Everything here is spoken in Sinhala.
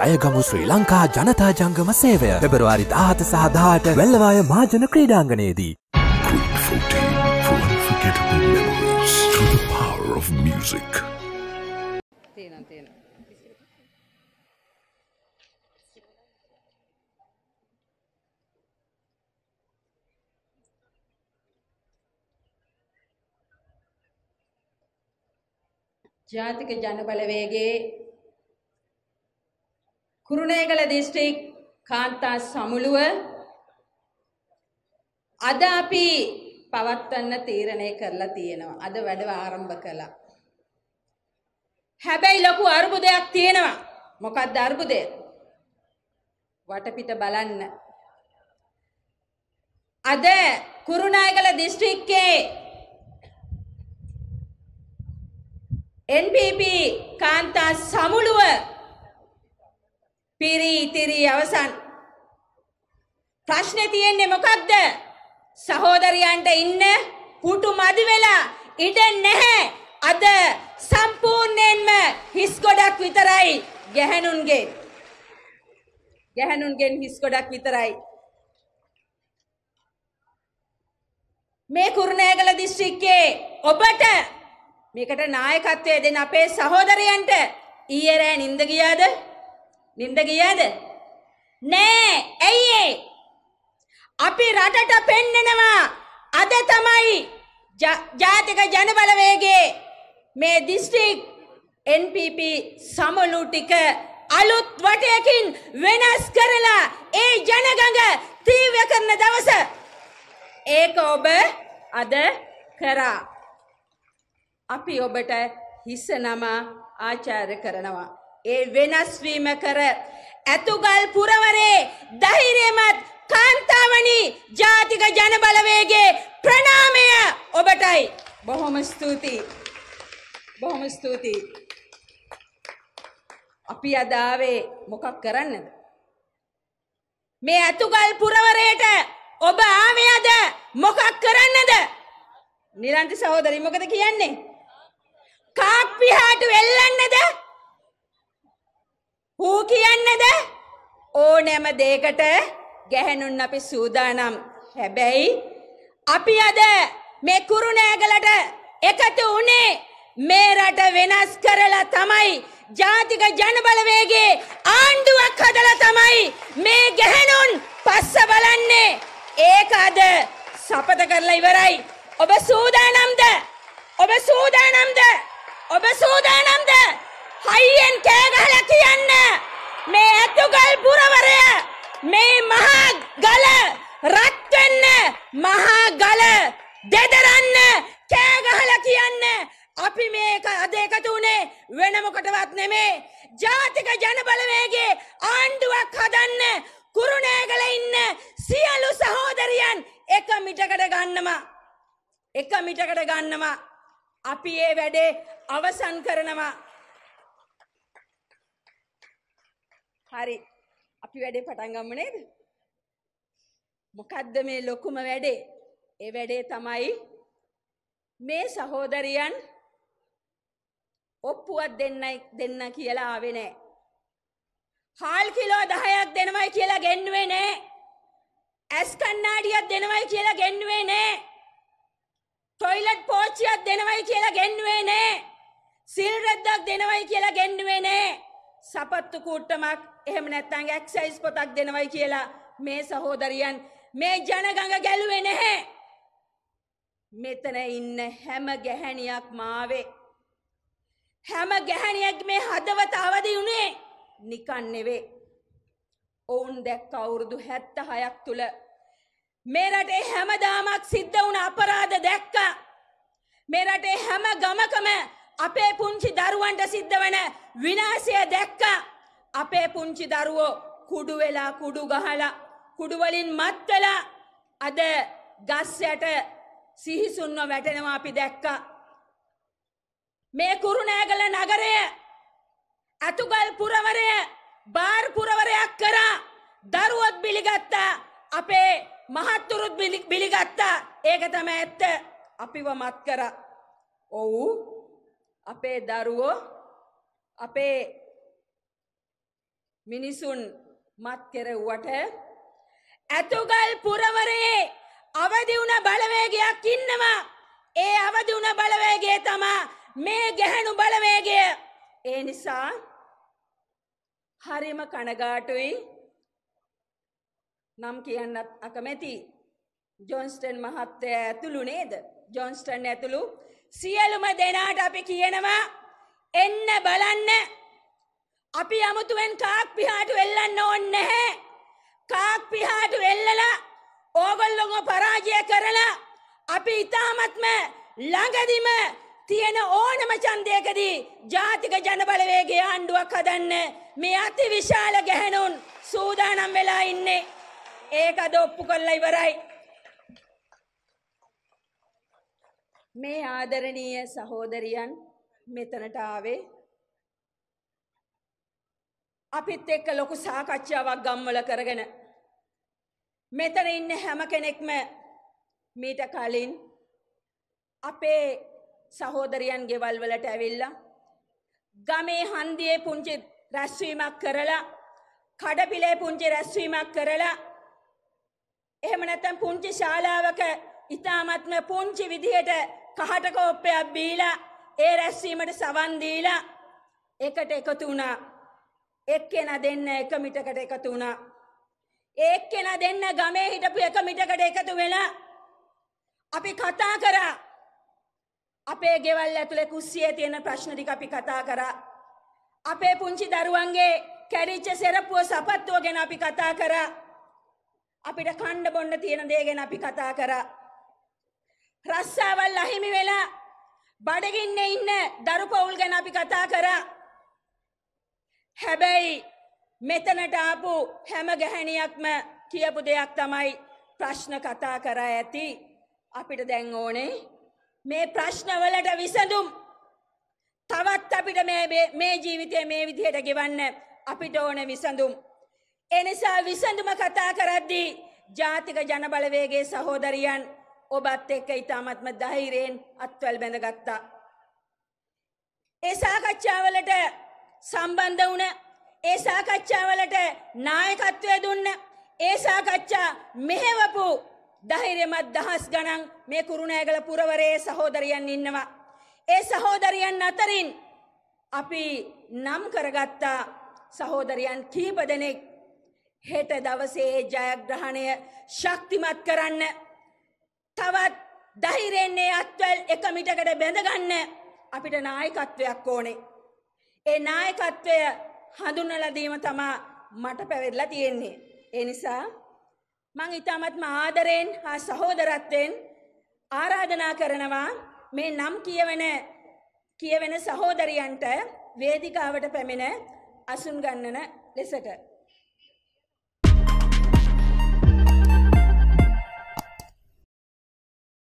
ජයගමු ශ්‍රී ලංකා ජනතා ජංගම සේවය පෙබරවාරි 17 සහ 18 වෙල්ලවාය මහජන ක්‍රීඩාංගණයේදී Group 14 for unforgettable memories through the power of music. जाति के जनबल वेगे कुरुणेगल डिस्ट्रिक्ट कांता समूलुव अद अपि पवत्तन्न तीरणे करला තියෙනවා අද වැඩ ආරම්භ කළා හැබැයි ලොකු අරුබුදයක් තියෙනවා මොකක්ද අරුබුදය වටපිට බලන්න අද කුරුණෑගල දිස්ත්‍රික්කයේ NPP කාන්තා සමුළුව පිරිතිරි අවසන් ප්‍රශ්නේ තියෙන්නේ මොකක්ද සහෝදරයන්ට ඉන්න පුටු මදි වෙලා ඉඩ නැහැ අද සම්පූර්ණයෙන්ම හිස් ගොඩක් විතරයි ගැහණුන්ගෙන් හිස් ගොඩක් විතරයි මේ කුරුණෑගල දිස්ත්‍රික්කයේ ඔබට මේකට නායකත්වය දෙන අපේ සහෝදරයන්ට ඊයේ රෑ නින්ද ගියාද නෑ ඇයි අපි රටට පෙන්නනවා අද තමයි ජාතික ජනබලවේගයේ මේ දිස්ත්‍රික් NPP සමුළු ටික අලුත් වටයකින් වෙනස් කරලා ඒ ජනගඟ තීව්‍ර කරන දවස ඒක ඔබ අද කරා අපි ඔබට හිස නම ආචාර්ය කරනවා ඒ වෙනස් වීම කර ඇතුගල් පුරවරේ ධෛර්යමත් කාන්තාවනි ජාතික ජනබලවේගයේ ප්‍රණාමය ඔබටයි බොහොම ස්තුතියි අපි අදාවේ මොකක් කරන්නද මේ ඇතුගල් පුරවරේට ඔබ ආවේද මොකක් කරන්නද නිරන්ති සහෝදරි මොකද කියන්නේ කාක් පිහාට වෙල්ලන්නද ඌ කියන්නද ඕනෑම දෙයකට ගැහණුන් අපි සූදානම් හැබැයි අපි අද මේ කුරුණෑගලට එකතු වුණේ මේ රට වෙනස් කරලා තමයි ජාතික ජනබලවේගයේ ආණ්ඩුවක් හදලා තමයි මේ ගැහණුන් පස්ස බලන්නේ ඒක අද සපත කරලා ඉවරයි ඔබ සූදානම්ද හයියෙන් කෑ ගහලා කියන්න මේ ඇතුගල් පුරවරය මේ මහා ගල රත් වෙන්න මහා ගල දෙදරන්න කෑ ගහලා කියන්න අපි මේක අද එකතු උනේ වෙන මොකටවත් නෙමේ ජාතික ජනබලවේගයේ ආණ්ඩුවක් හදන්න කුරුණෑගල ඉන්න සියලු සහෝදරයන් එක මිටකට ගන්නවා අපි ඒ වැඩේ අවසන් කරනවා හරි අපි වැඩේ පටන් ගමු නේද මොකද්ද මේ ලොකුම වැඩේ ඒ වැඩේ තමයි මේ සහෝදරයන් ඔප්පුවක් දෙන්න කියලා ආවේ නැහැ හාල් කිලෝ 10ක් දෙනවයි කියලා ගෙන්නුවේ නැහැ ඇස් කණ්ණාඩියක් දෙනවයි කියලා ගෙන්නුවේ නැහැ टॉयलेट पोचिया देनवाई කියලා ගෙන්නුවේ නෑ සිල් රැද්දක් දෙනවයි කියලා ගෙන්නුවේ නෑ සපත්තු කූට්ටමක් එහෙම නැත්නම් එක්සයිස් පොතක් දෙනවයි කියලා මේ සහෝදරයන් මේ ජනගඟ ගැලුවේ නැහැ මෙතන ඉන්න හැම ගැහණියක් මේ හදවත අවදි උනේ නිකන් නෙවේ ඔවුන් දැක්ක අවුරුදු 76ක් තුල मेरटे हेम दामक सिद्ध उन अपराध देख मेरटे हेम गमक में अपे पुंची दारुवंट सिद्ध वन विनाशय देख अपे पुंची दारुओ कुडुवेला कुडुगहाला कुडुवलिन मत्तला अद गस्यट सिहि सुन्न वेटनवा अपि देख मे कुरुणेगल नगरे अतुगल पुरवरे बार पुरवरයක් කරා දරුවොත් බිලිගත්ත අපේ महत्तुरुत बिलिगत्ता एक तमें ऐत्त अपिव मत करा ओ अपे दारुओ अपे මිනිසුන් මත් කෙරෙව්වට ඇතුගල් පුරවරේ අවදි වුණ බලවේගයක් ඉන්නවා. ඒ අවදි වුණ බලවේගය තමයි මේ ගැහණු බලවේගය. ඒ නිසා හරිම කනගාටුයි නම් කියන්නත් අකමැති ජොන්ස්ටන් මහත්තයා ඇතුළු නේද? ජොන්ස්ටන් ඇතුළු සියලුම දෙනාට අපි කියනවා එන්න බලන්න. අපි අමුතුවෙන් කාක් පිහාට වෙල්ලන්න ඕනේ නැහැ. කාක් පිහාට වෙල්ලලා ඕගොල්ලෝව පරාජය කරලා අපි ඉතාමත්ම ළඟදිම තියෙන ඕනම ඡන්දයකදී ජාතික ජනබලවේගයේ ආණ්ඩුවක් හදන්න මේ අතිවිශාල ගැහැණුන් සූදානම් වෙලා ඉන්නේ. ඒක අද ඔප්පු කරලා ඉවරයි. මේ ආදරණීය සහෝදරියන් මෙතනට ආවේ අපිත් එක්ක ලොකු සාකච්ඡාවක් ගම්වල කරගෙන. මෙතන ඉන්න හැම කෙනෙක්ම මීට කලින් අපේ සහෝදරියන් ගෙවල් වලට ඇවිල්ලා ගමේ හන්දියේ පුංචි රැස්වීමක් කරලා කඩපිලේ පුංචි රැස්වීමක් කරලා එහෙම නැත්නම් පුංචි ශාලාවක ඉතාමත්ම පුංචි විදිහට කහට කෝප්පයක් බීලා ඒ රැස්වීමට සවන් දීලා එකට එකතු වුණා. එක්කෙනා දෙන්න එක මිටකට එකතු වුණා. එක්කෙනා දෙන්න ගමේ හිටපු එක මිටකට එකතු වෙලා අපි කතා කරා. අපේ ගෙවල් ඇතුලේ කුස්සියේ තියෙන ප්‍රශ්න ටික අපි කතා කරා. අපේ පුංචි දරුවන්ගේ කැරිච්ච සරප්පුව සපත්තුව ගැන අපි කතා කරා. අපිට කන්න බොන්න තියෙන දේ ගැන අපි කතා කරා. රස්සාවල් අහිමි වෙලා බඩගින්නේ ඉන්න දරු පවුල් ගැන අපි කතා කරා. හැබැයි මෙතනට ආපු හැම ගැහණියක්ම කියපු දෙයක් තමයි ප්‍රශ්න කතා කරා ඇති. අපිට දැන් ඕනේ මේ ප්‍රශ්න වලට විසඳුම්. තවත් අපිට මේ ජීවිතය මේ විදිහට ගෙවන්න අපිට ඕනේ විසඳුම්. ඒ නිසා විසඳුම කතා කරද්දී ජාතික ජනබලවේගයේ සහෝදරියන් ඔබත් එක්ක ඉතාමත්ම ධෛර්යයෙන් අත්වැල් බැඳගත්තා. ඒ සාකච්ඡාවලට සම්බන්ධ වුණ, ඒ සාකච්ඡාවලට නායකත්වය දුන්න, ඒ සාකච්ඡා මෙහෙවපු ධෛර්යමත් දහස් ගණන් මේ කුරුණෑගල පුරවරයේ සහෝදරියන් ඉන්නවා. ඒ සහෝදරියන් අතරින් අපි නම් කරගත්තා සහෝදරියන් කීප දෙනෙක් හෙට දවසේ ජයග්‍රහණය ශක්තිමත් කරන්න, තවත් ධෛර්යයෙන් අත්වැල් එක මිටකට බැඳගන්න අපිට නායකත්වයක් ඕනේ. ඒ නායකත්වය හඳුන්වලා දීම තමයි මට පැවරලා තියෙන්නේ. ඒ නිසා මම ඉතාමත්ම ආදරයෙන් හා සහෝදරත්වයෙන් ආරාධනා කරනවා මේ නම් කියවෙන සහෝදරියන්ට වේදිකාවට පැමිණ අසුන් ගන්නන ලෙසට.